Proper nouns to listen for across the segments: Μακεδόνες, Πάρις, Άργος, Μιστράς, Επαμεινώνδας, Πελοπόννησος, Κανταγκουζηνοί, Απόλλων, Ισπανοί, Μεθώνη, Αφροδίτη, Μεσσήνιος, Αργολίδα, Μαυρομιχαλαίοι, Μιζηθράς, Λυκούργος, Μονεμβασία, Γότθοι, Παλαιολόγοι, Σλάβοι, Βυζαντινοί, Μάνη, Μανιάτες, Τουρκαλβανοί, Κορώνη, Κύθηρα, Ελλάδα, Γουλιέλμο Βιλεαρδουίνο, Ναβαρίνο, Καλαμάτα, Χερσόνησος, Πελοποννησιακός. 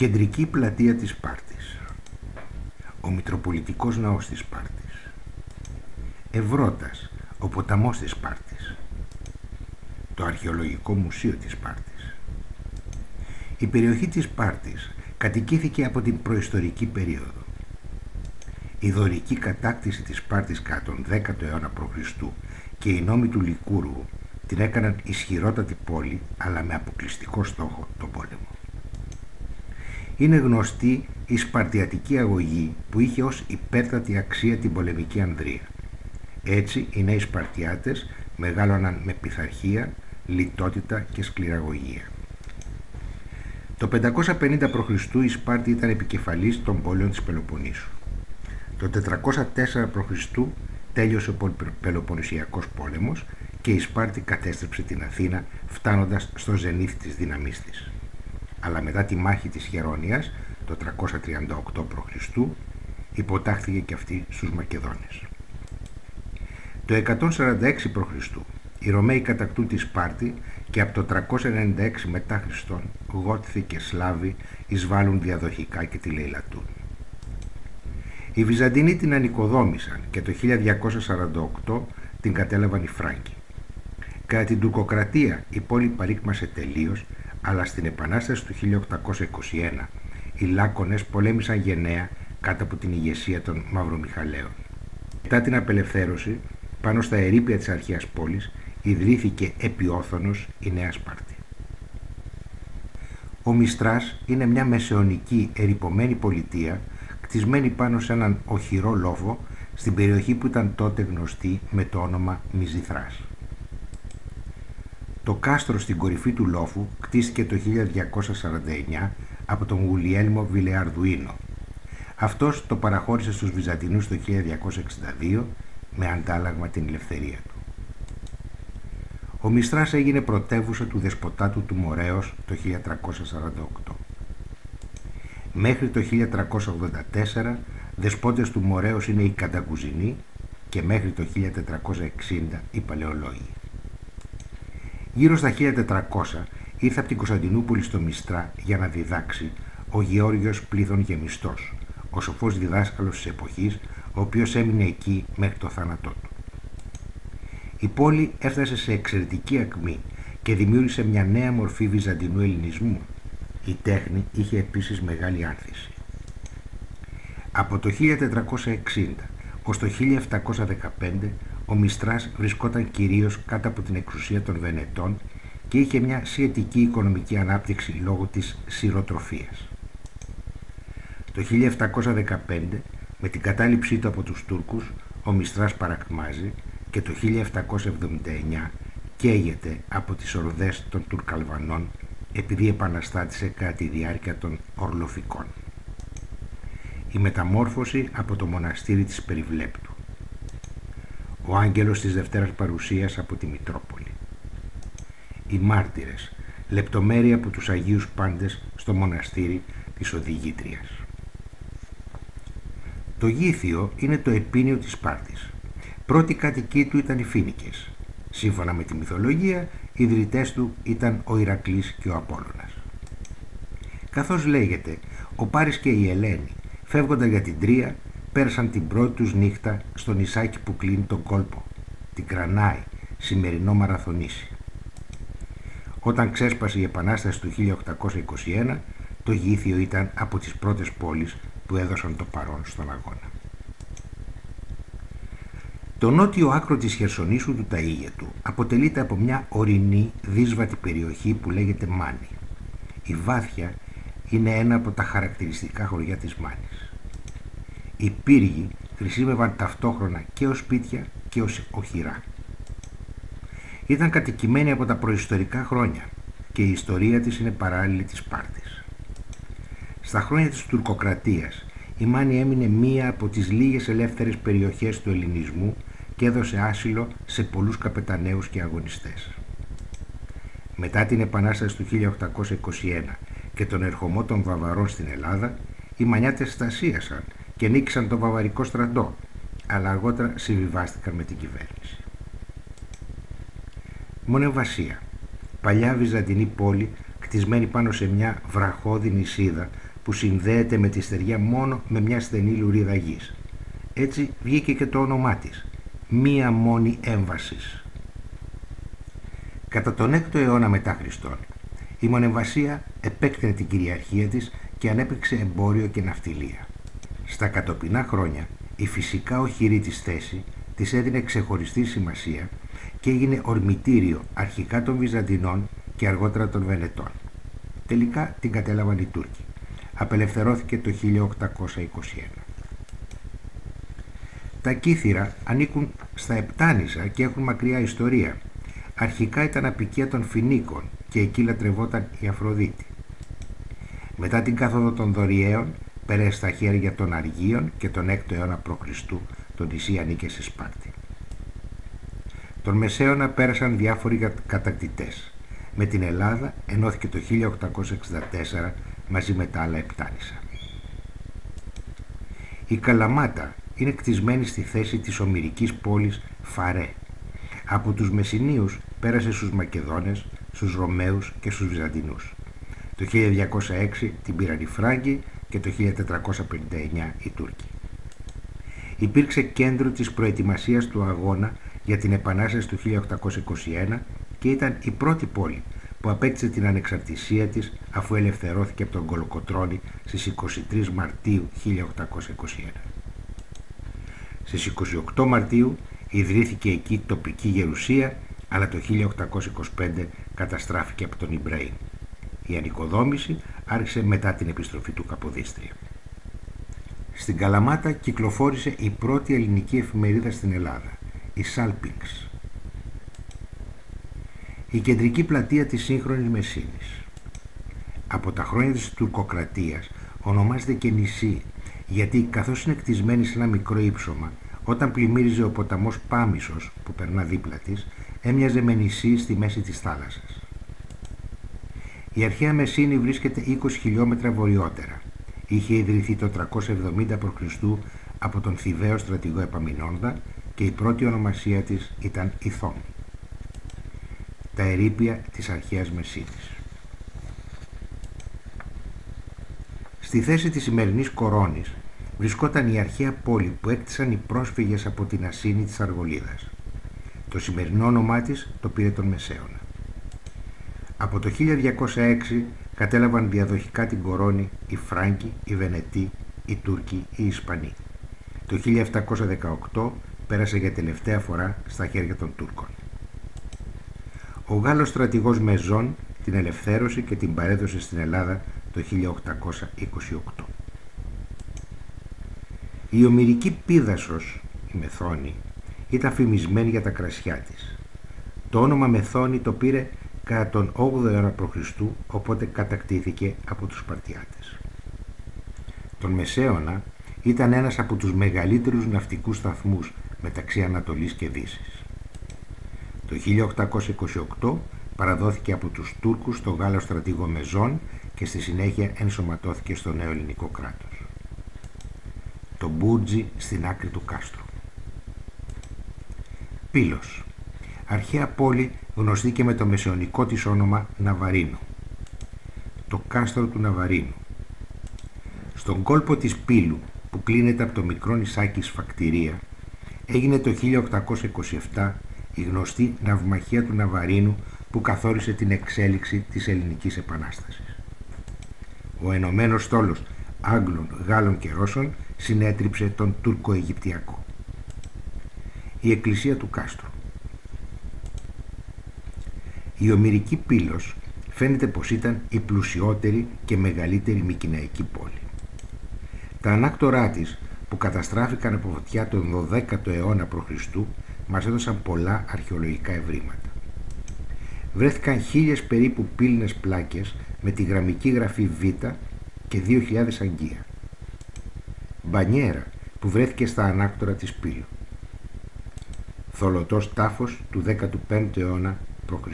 κεντρική πλατεία της Σπάρτης, ο Μητροπολιτικός Ναός της Σπάρτης, Ευρωτάς, ο ποταμός της Σπάρτης, το Αρχαιολογικό Μουσείο της Σπάρτης. Η περιοχή της Σπάρτης κατοικήθηκε από την προϊστορική περίοδο. Η δωρική κατάκτηση της Σπάρτης κατά τον 10ο αιώνα π.Χ. και οι νόμοι του Λυκούργου την έκαναν ισχυρότατη πόλη, αλλά με αποκλειστικό στόχο τον πόλεμο. Είναι γνωστή η σπαρτιατική αγωγή που είχε ως υπέρτατη αξία την πολεμική ανδρεία. Έτσι οι νέοι Σπαρτιάτες μεγάλωναν με πειθαρχία, λιτότητα και σκληραγωγία. Το 550 π.Χ. η Σπάρτη ήταν επικεφαλής των πόλεων της Πελοποννήσου. Το 404 π.Χ. τέλειωσε ο Πελοποννησιακός πόλεμος και η Σπάρτη κατέστρεψε την Αθήνα, φτάνοντας στο ζενίθ της δύναμής της. Αλλά μετά τη μάχη της Χερώνειας, το 338 π.Χ., υποτάχθηκε και αυτή στους Μακεδόνες. Το 146 π.Χ. οι Ρωμαίοι κατακτούν τη Σπάρτη και από το 396 μετά Χριστόν Γότθοι και Σλάβοι εισβάλλουν διαδοχικά και τη λαιλατούν. Οι Βυζαντινοί την ανοικοδόμησαν και το 1248 την κατέλαβαν οι Φράγκοι. Κατά την Τουρκοκρατία η πόλη παρήκμασε τελείως, αλλά στην Επανάσταση του 1821 οι Λάκωνες πολέμησαν γενναία κάτω από την ηγεσία των Μαυρομιχαλαίων. Μετά την απελευθέρωση, πάνω στα ερείπια της αρχαίας πόλης, ιδρύθηκε επί Όθωνος η Νέα Σπάρτη. Ο Μιστράς είναι μια μεσαιωνική ερειπωμένη πολιτεία κτισμένη πάνω σε έναν οχυρό λόφο στην περιοχή που ήταν τότε γνωστή με το όνομα Μιζηθράς. Το κάστρο στην κορυφή του λόφου κτίστηκε το 1249 από τον Γουλιέλμο Βιλεαρδουίνο. Αυτός το παραχώρησε στους Βυζαντινούς το 1262 με αντάλλαγμα την ελευθερία του. Ο Μιστράς έγινε πρωτεύουσα του δεσποτάτου του Μοραίος το 1348. Μέχρι το 1384 δεσπότες του Μοραίος είναι οι Κανταγκουζηνοί και μέχρι το 1460 οι Παλαιολόγοι. Γύρω στα 1400 ήρθε από την Κωνσταντινούπολη στο Μιστρά για να διδάξει ο Γεώργιος Πλίθων Γεμιστός, ο σοφός διδάσκαλος της εποχής, ο οποίος έμεινε εκεί μέχρι το θάνατό του. Η πόλη έφτασε σε εξαιρετική ακμή και δημιούργησε μια νέα μορφή βυζαντινού ελληνισμού. Η τέχνη είχε επίσης μεγάλη άνθηση. Από το 1460 ως το 1715 ο Μιστράς βρισκόταν κυρίως κάτω από την εξουσία των Βενετών και είχε μια σχετική οικονομική ανάπτυξη λόγω της σειροτροφίας. Το 1715, με την κατάληψή του από τους Τούρκους, ο Μιστράς παρακμάζει και το 1779 καίγεται από τις ορδές των Τουρκαλβανών, επειδή επαναστάτησε κατά τη διάρκεια των Ορλοφικών. Η μεταμόρφωση από το μοναστήρι της Περιβλέπτου. Ο άγγελος της Δευτέρας Παρουσίας από τη Μητρόπολη. Οι μάρτυρες, λεπτομέρεια από τους Αγίους Πάντες στο μοναστήρι της Οδηγήτριας. Το Γήθιο είναι το επίνειο της Σπάρτης. Πρώτοι κατοικοί του ήταν οι Φίνικες. Σύμφωνα με τη μυθολογία, οι ιδρυτές του ήταν ο Ηρακλής και ο Απόλλωνας. Καθώς λέγεται, ο Πάρης και η Ελένη, φεύγοντα για την Τρία, πέρασαν την πρώτη τους νύχτα στο νησάκι που κλείνει τον κόλπο, την Κρανάη, σημερινό Μαραθωνήσι. Όταν ξέσπασε η Επανάσταση του 1821, το Γήθιο ήταν από τις πρώτες πόλεις που έδωσαν το παρόν στον αγώνα. Το νότιο άκρο της Χερσονήσου του Ταΐγετου αποτελείται από μια ορεινή, δύσβατη περιοχή που λέγεται Μάνη. Η Βάθια είναι ένα από τα χαρακτηριστικά χωριά της Μάνης. Οι πύργοι χρησιμεύαν ταυτόχρονα και ως σπίτια και ως οχυρά. Ήταν κατοικημένοι από τα προϊστορικά χρόνια και η ιστορία της είναι παράλληλη της Σπάρτης. Στα χρόνια της Τουρκοκρατίας η Μάνη έμεινε μία από τις λίγες ελεύθερες περιοχές του ελληνισμού και έδωσε άσυλο σε πολλούς καπεταναίους και αγωνιστές. Μετά την Επανάσταση του 1821 και τον ερχομό των Βαβαρών στην Ελλάδα, οι Μανιάτες στασίασαν και νίκησαν τον Βαβαρικό στρατό, αλλά αργότερα συμβιβάστηκαν με την κυβέρνηση. Μονεμβασία, παλιά βυζαντινή πόλη κτισμένη πάνω σε μια βραχώδη νησίδα που συνδέεται με τη στεριά μόνο με μια στενή λουρίδα γης. Έτσι βγήκε και το όνομά της, μία μόνη έμβασης. Κατά τον 6ο αιώνα μετά Χριστόν, η Μονεμβασία επέκτηνε την κυριαρχία της και ανέπτυξε εμπόριο και ναυτιλία. Στα κατοπινά χρόνια, η φυσικά οχυρή της θέση της έδινε ξεχωριστή σημασία και έγινε ορμητήριο αρχικά των Βυζαντινών και αργότερα των Βενετών. Τελικά την κατέλαβαν οι Τούρκοι. Απελευθερώθηκε το 1821. Τα κύθυρα ανήκουν στα Επτάνησα και έχουν μακριά ιστορία. Αρχικά ήταν απικία των Φινίκων και εκεί λατρευόταν η Αφροδίτη. Μετά την κάθοδο των Δωριαίων πέρασε στα χέρια των Αργίων και τον 6ο αιώνα π.Χ. το νησί ανήκε στη Σπάρτη. Τον Μεσαίωνα πέρασαν διάφοροι κατακτητές. Με την Ελλάδα ενώθηκε το 1864 μαζί με τα άλλα Επτάνησα. Η Καλαμάτα είναι κτισμένη στη θέση της ομηρικής πόλης Φαρέ. Από τους Μεσσηνίους πέρασε στους Μακεδόνες, στους Ρωμαίους και στους Βυζαντινούς. Το 1206 την πήραν οι Φράγκοι και το 1459 οι Τούρκοι. Υπήρξε κέντρο της προετοιμασίας του αγώνα για την Επανάσταση του 1821 και ήταν η πρώτη πόλη που απέκτησε την ανεξαρτησία της αφού ελευθερώθηκε από τον Κολοκοτρώνη στις 23 Μαρτίου 1821. Στις 28 Μαρτίου ιδρύθηκε εκεί τοπική γερουσία, αλλά το 1825 καταστράφηκε από τον Ιμπραήμ. Η ανοικοδόμηση άρχισε μετά την επιστροφή του Καποδίστρια. Στην Καλαμάτα κυκλοφόρησε η πρώτη ελληνική εφημερίδα στην Ελλάδα, η Σάλπινγκς. Η κεντρική πλατεία της σύγχρονης Μεσσήνης. Από τα χρόνια της Τουρκοκρατίας ονομάζεται και νησί, γιατί καθώς είναι κτισμένη σε ένα μικρό ύψωμα, όταν πλημμύριζε ο ποταμός Πάμισος που περνά δίπλα της, έμοιαζε με νησί στη μέση της θάλασσας. Η αρχαία Μεσσήνη βρίσκεται 20 χιλιόμετρα βορειότερα. Είχε ιδρυθεί το 370 π.Χ. από τον Θηβαίο στρατηγό Επαμεινόντα και η πρώτη ονομασία της ήταν Ιθόμ. Τα ερείπια της αρχαίας Μεσσήνης. Στη θέση της σημερινής Κορώνης βρισκόταν η αρχαία πόλη που έκτισαν οι πρόσφυγες από την Ασσήνη της Αργολίδας. Το σημερινό όνομά της το πήρε τον Μεσαίωνα. Από το 1206 κατέλαβαν διαδοχικά την Κορώνη οι Φράγκοι, οι Βενετοί, οι Τούρκοι, οι Ισπανοί. Το 1718 πέρασε για τελευταία φορά στα χέρια των Τούρκων. Ο Γάλλος στρατηγός Μεζόν την ελευθέρωσε και την παρέδωσε στην Ελλάδα το 1828. Η ομηρική πίδασος, η Μεθώνη, ήταν φημισμένη για τα κρασιά της. Το όνομα Μεθώνη το πήρε κατά τον 8ο αιώνα π.Χ., οπότε κατακτήθηκε από τους Σπαρτιάτες. Τον Μεσαίωνα ήταν ένας από τους μεγαλύτερους ναυτικούς σταθμούς μεταξύ Ανατολής και Δύσης. Το 1828 παραδόθηκε από τους Τούρκους στο Γάλλο στρατηγό Μεζόν και στη συνέχεια ενσωματώθηκε στο νέο ελληνικό κράτος. Το Μπούρτζι στην άκρη του κάστρου. Πύλος. Αρχαία πόλη γνωστή και με το μεσαιωνικό της όνομα Ναβαρίνο. Το κάστρο του Ναβαρίνου. Στον κόλπο της Πύλου που κλείνεται από το μικρό νησάκι Σφακτηρία έγινε το 1827 η γνωστή ναυμαχία του Ναβαρίνου που καθόρισε την εξέλιξη της ελληνικής επανάστασης. Ο ενωμένος στόλος Άγγλων, Γάλλων και Ρώσων συνέτριψε τον Τουρκο-Αιγυπτιακό. Η εκκλησία του κάστρου. Η ομηρική πύλος φαίνεται πως ήταν η πλουσιότερη και μεγαλύτερη μικηναϊκή πόλη. Τα ανάκτορά της που καταστράφηκαν από φωτιά τον 12ο αιώνα π.Χ. μας έδωσαν πολλά αρχαιολογικά ευρήματα. Βρέθηκαν 1.000 περίπου πύλινες πλάκες με τη γραμμική γραφή Β και 2.000 αγγεία. Μπανιέρα που βρέθηκε στα ανάκτορα της Πύλου. Θολωτός τάφος του 15ου αιώνα π.Χ.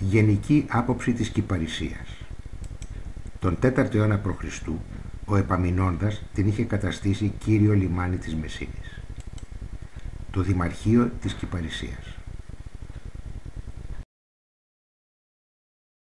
Γενική άποψη της Κυπαρισίας. Τον 4ο αιώνα π.Χ. ο Επαμεινώντας την είχε καταστήσει κύριο λιμάνι της Μεσσήνης. Το Δημαρχείο της Κυπαρισίας.